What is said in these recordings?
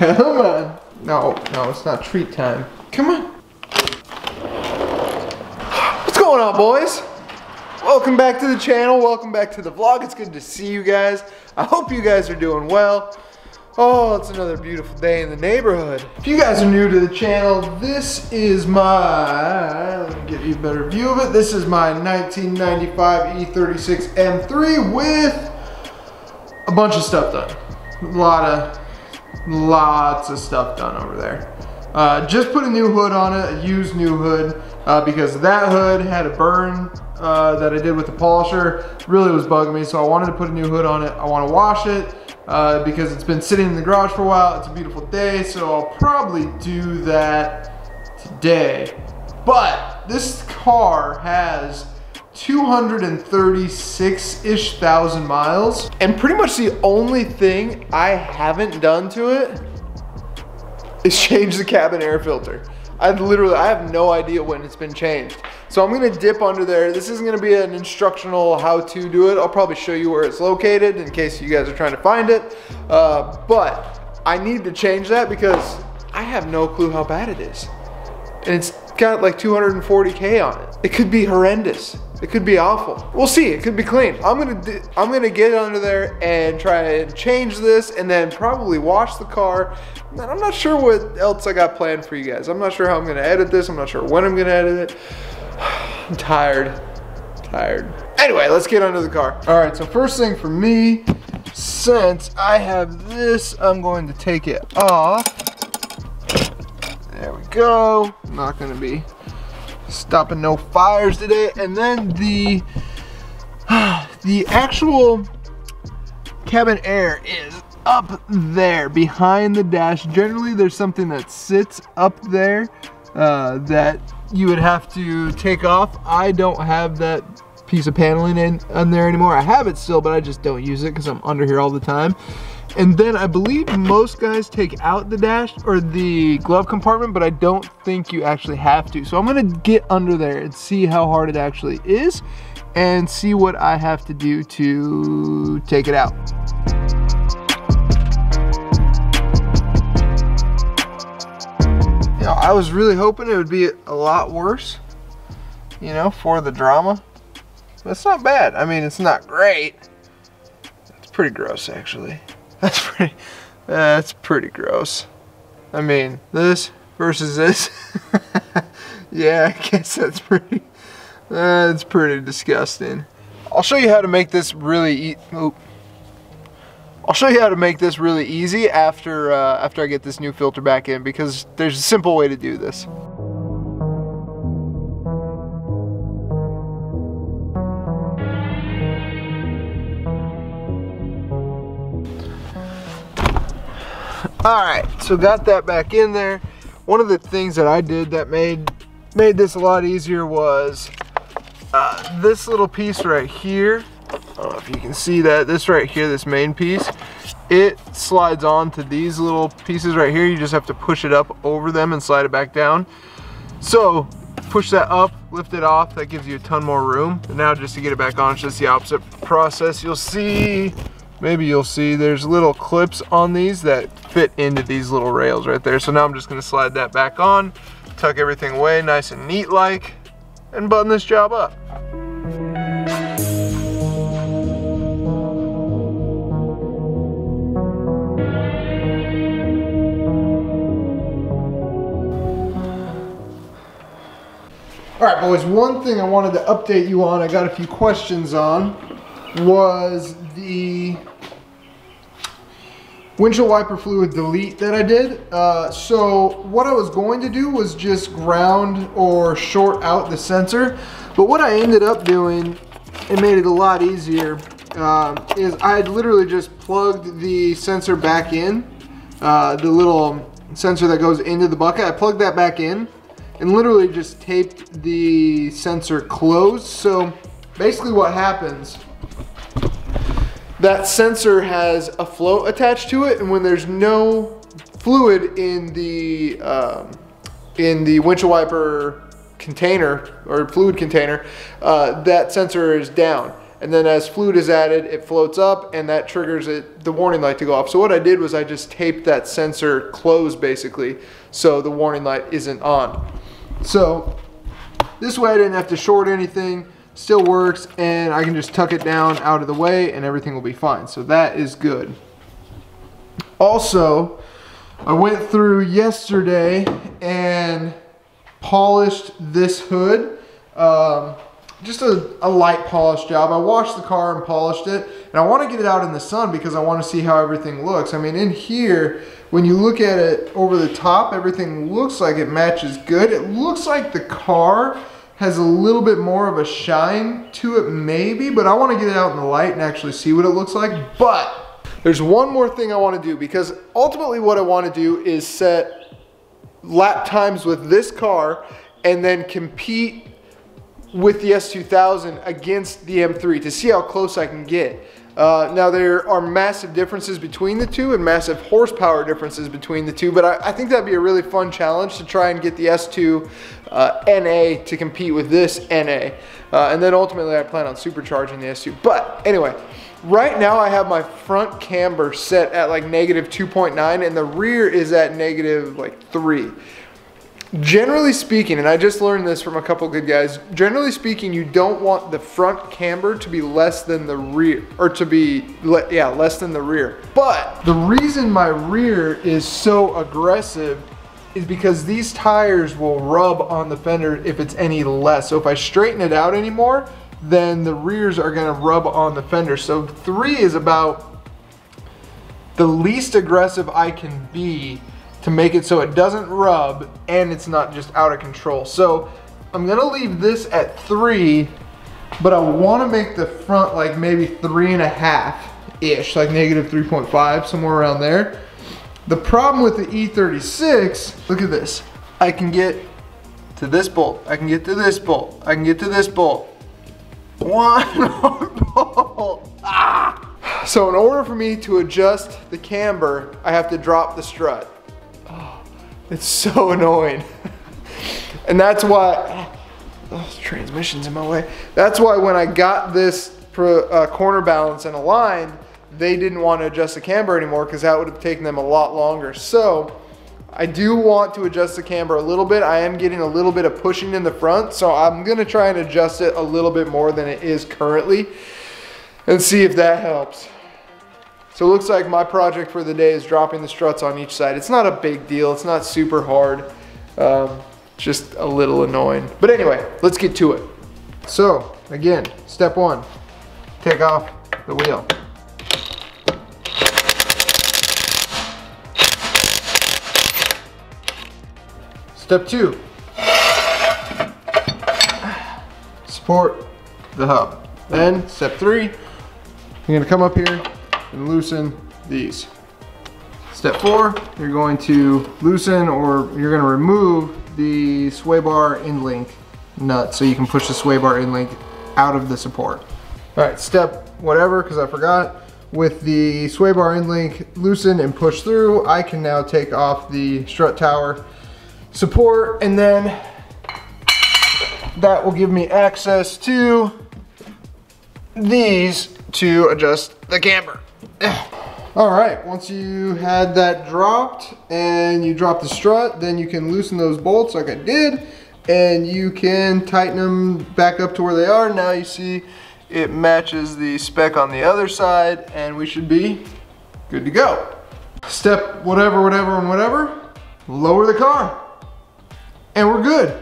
Come on. No, it's not treat time. Come on. What's going on, boys? Welcome back to the channel. Welcome back to the vlog. It's good to see you guys. I hope you guys are doing well. Oh, it's another beautiful day in the neighborhood. If you guys are new to the channel, this is my, let me give you a better view of it. This is my 1995 E36 M3 with a bunch of stuff done. Lots of stuff done over there. Just put a new hood on it, a used new hood, because that hood had a burn that I did with the polisher. Really was bugging me, so I wanted to put a new hood on it. I want to wash it because it's been sitting in the garage for a while. It's a beautiful day, so I'll probably do that today. But this car has 236-ish thousand miles, and pretty much the only thing I haven't done to it is change the cabin air filter. I have no idea when it's been changed. So I'm gonna dip under there. This isn't gonna be an instructional how to do it. I'll probably show you where it's located in case you guys are trying to find it. But I need to change that because I have no clue how bad it is. And it's got like 240K on it. It could be horrendous. It could be awful. We'll see, it could be clean. I'm gonna get under there and try and change this and then probably wash the car. And I'm not sure what else I got planned for you guys. I'm not sure how I'm gonna edit this. I'm not sure when I'm gonna edit it. I'm tired. Anyway, let's get under the car. All right, so first thing for me, since I have this, I'm going to take it off. There we go. I'm not gonna be stopping no fires today. And then the actual cabin air is up there behind the dash. Generally there's something that sits up there that you would have to take off. I don't have that piece of paneling on there anymore. I have it still, but I just don't use it because I'm under here all the time. And then I believe most guys take out the dash or the glove compartment, but I don't think you actually have to. So I'm gonna get under there and see how hard it actually is and see what I have to do to take it out. You know, I was really hoping it would be a lot worse, you know, for the drama. But it's not bad. I mean, it's not great. It's pretty gross, actually. That's pretty gross. I mean, this versus this. Yeah, I guess that's pretty disgusting. I'll show you how to make this really I'll show you how to make this really easy after after I get this new filter back in, because there's a simple way to do this. All right, so got that back in there. One of the things that I did that made this a lot easier was this little piece right here. I don't know if you can see that. This right here, this main piece, it slides on to these little pieces right here. You just have to push it up over them and slide it back down. So push that up, lift it off. That gives you a ton more room. And now just to get it back on, it's just the opposite process. You'll see. Maybe you'll see there's little clips on these that fit into these little rails right there. So now I'm just gonna slide that back on, tuck everything away nice and neat like, and button this job up. All right, boys, one thing I wanted to update you on, I got a few questions on, was the windshield wiper fluid delete that I did. So what I was going to do was just ground or short out the sensor, but what I ended up doing, it made it a lot easier, is I had literally just plugged the sensor back in, the little sensor that goes into the bucket. I plugged that back in and literally just taped the sensor closed. So basically what happens, that sensor has a float attached to it, and when there's no fluid in the windshield wiper container or fluid container, that sensor is down. and then as fluid is added, it floats up, and that triggers it, the warning light to go off. So what I did was I just taped that sensor closed basically, so the warning light isn't on. So this way I didn't have to short anything, still works, and I can just tuck it down out of the way and everything will be fine. So that is good. Also, I went through yesterday and polished this hood. Just a light polish job. I washed the car and polished it, and I want to get it out in the sun because I want to see how everything looks. I mean, in here, when you look at it over the top, everything looks like it matches good. It looks like the car has a little bit more of a shine to it maybe, but I want to get it out in the light and actually see what it looks like. But there's one more thing I want to do, because ultimately what I want to do is set lap times with this car and then compete with the S2000 against the M3 to see how close I can get. Now there are massive differences between the two and massive horsepower differences between the two, but I think that'd be a really fun challenge to try and get the S2 NA to compete with this NA. And then ultimately I plan on supercharging the S2. But anyway, right now I have my front camber set at like -2.9 and the rear is at -3. Generally speaking, and I just learned this from a couple good guys, generally speaking, you don't want the front camber to be less than the rear, or to be, yeah, less than the rear. But the reason my rear is so aggressive is because these tires will rub on the fender if it's any less. So if I straighten it out anymore, then the rears are gonna rub on the fender. So 3 is about the least aggressive I can be to make it so it doesn't rub and it's not just out of control. So I'm gonna leave this at 3, but I wanna make the front like maybe 3.5-ish, like -3.5, somewhere around there. The problem with the E36, look at this. I can get to this bolt, I can get to this bolt, I can get to this bolt. One more bolt, ah! So in order for me to adjust the camber, I have to drop the strut. It's so annoying. And that's why, oh, transmission's in my way. That's why when I got this corner balance and aligned, they didn't want to adjust the camber anymore because that would have taken them a lot longer. So I do want to adjust the camber a little bit. I am getting a little bit of pushing in the front, so I'm gonna try and adjust it a little bit more than it is currently and see if that helps. So it looks like my project for the day is dropping the struts on each side. It's not a big deal, it's not super hard, just a little annoying. But anyway, let's get to it. So again, step one, take off the wheel. Step two, support the hub. Then step three, you're gonna come up here and loosen these. Step four, you're going to loosen, or you're gonna remove the sway bar end link nut so you can push the sway bar end link out of the support. All right, step whatever, because I forgot, with the sway bar end link loosen and push through, I can now take off the strut tower support, and then that will give me access to these to adjust the camber. All right, once you had that dropped and you drop the strut, then you can loosen those bolts like I did, and you can tighten them back up to where they are. Now you see it matches the spec on the other side, and we should be good to go. Step whatever, whatever, and whatever, lower the car, and we're good.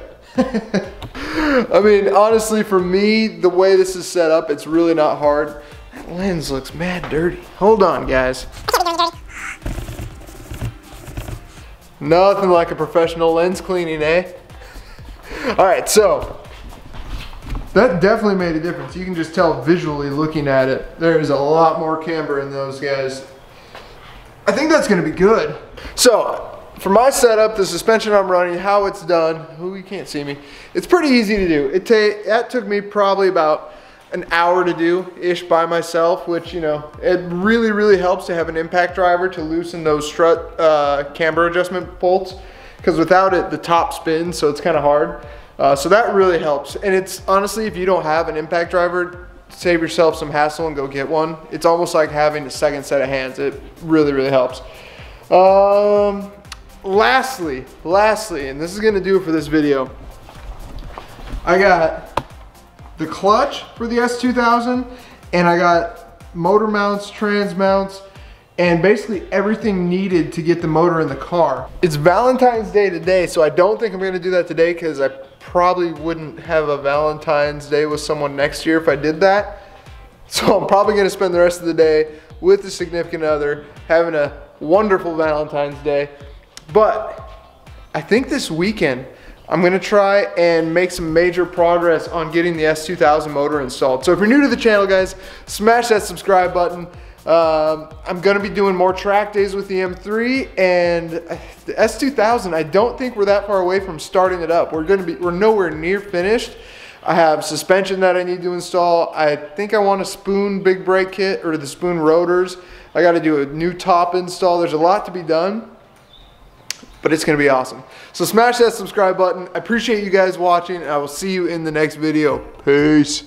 I mean, honestly, for me, the way this is set up, it's really not hard. That lens looks mad dirty. Hold on, guys. Nothing like a professional lens cleaning, eh? All right, so that definitely made a difference. You can just tell visually looking at it. There is a lot more camber in those guys. I think that's gonna be good. So, for my setup, the suspension I'm running, how it's done, oh, you can't see me. It's pretty easy to do. That took me probably about an hour to do-ish by myself, which, you know, it really, really helps to have an impact driver to loosen those strut camber adjustment bolts, because without it, the top spins, so it's kind of hard. So that really helps. And it's honestly, if you don't have an impact driver, save yourself some hassle and go get one. It's almost like having a second set of hands. It really, really helps. Lastly, and this is gonna do it for this video, I got the clutch for the S2000, and I got motor mounts, trans mounts, and basically everything needed to get the motor in the car. It's Valentine's Day today, so I don't think I'm gonna do that today because I probably wouldn't have a Valentine's Day with someone next year if I did that. So I'm probably gonna spend the rest of the day with the significant other, having a wonderful Valentine's Day. But I think this weekend, I'm gonna try and make some major progress on getting the S2000 motor installed. So if you're new to the channel, guys, smash that subscribe button. I'm gonna be doing more track days with the M3, and the S2000, I don't think we're that far away from starting it up. We're nowhere near finished. I have suspension that I need to install. I think I want a Spoon big brake kit, or the Spoon rotors. I gotta do a new top install. There's a lot to be done, but it's gonna be awesome. So smash that subscribe button. I appreciate you guys watching, and I will see you in the next video. Peace.